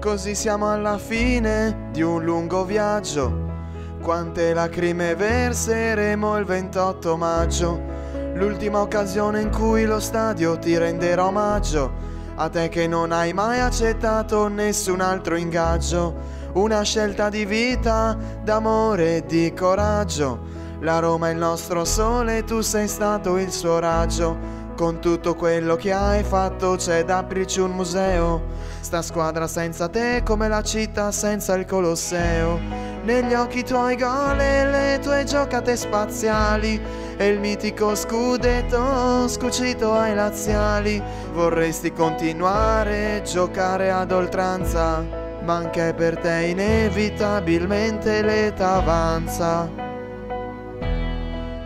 Così siamo alla fine di un lungo viaggio. Quante lacrime verseremo il 28 maggio, l'ultima occasione in cui lo stadio ti renderà omaggio. A te che non hai mai accettato nessun altro ingaggio, una scelta di vita, d'amore e di coraggio. La Roma è il nostro sole, tu sei stato il suo raggio. Con tutto quello che hai fatto c'è da aprirci un museo. Sta squadra senza te come la città senza il Colosseo. Negli occhi i tuoi gol e le tue giocate spaziali e il mitico scudetto scucito ai laziali. Vorresti continuare a giocare ad oltranza, ma anche per te inevitabilmente l'età avanza.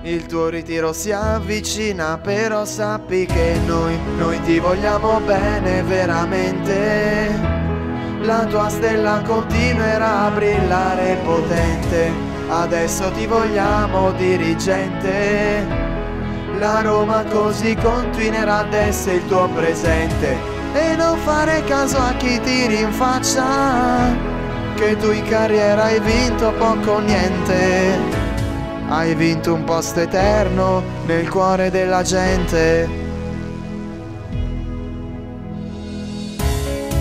Il tuo ritiro si avvicina, però sappi che noi ti vogliamo bene veramente. La tua stella continuerà a brillare potente, adesso ti vogliamo dirigente. La Roma così continuerà ad essere il tuo presente, e non fare caso a chi tiri in faccia, che tu in carriera hai vinto poco o niente. Hai vinto un posto eterno nel cuore della gente.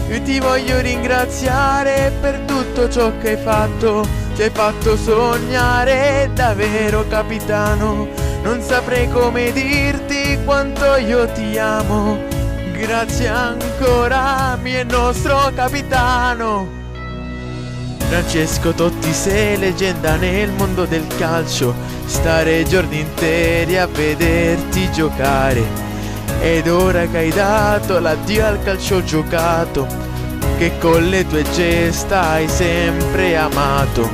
Io ti voglio ringraziare per tutto ciò che hai fatto. Ci hai fatto sognare davvero, capitano. Non saprei come dirti quanto io ti amo. Grazie ancora, mio nostro capitano. Francesco Totti, sei leggenda nel mondo del calcio. Stare giorni interi a vederti giocare. Ed ora che hai dato l'addio al calcio giocato, che con le tue gesta hai sempre amato.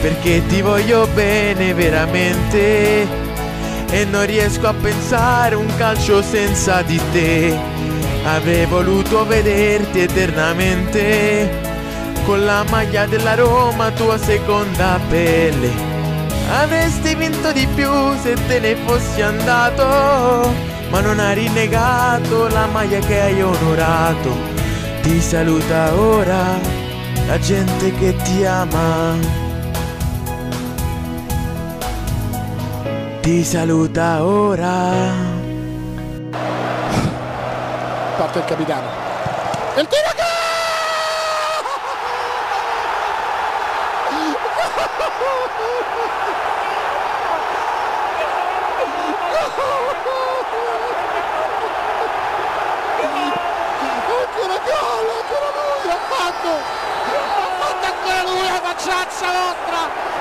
Perché ti voglio bene veramente, e non riesco a pensare un calcio senza di te. Avrei voluto vederti eternamente con la maglia della Roma, tua seconda pelle. Avresti vinto di più se te ne fossi andato, ma non hai rinnegato la maglia che hai onorato. Ti saluta ora la gente che ti ama. Ti saluta ora. Parte il capitano. Il tiro che...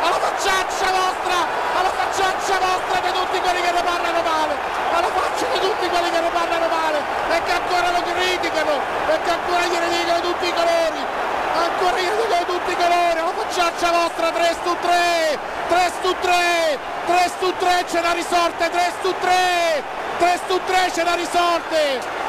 alla facciaccia vostra di tutti quelli che ne parlano male, alla faccia di tutti quelli che ne parlano male e che ancora lo criticano e che ancora gliene dicono tutti i colori, ancora gliene dicono tutti i colori, alla facciaccia vostra. 3 su 3 ce la risorte, 3 su 3 ce la risorte.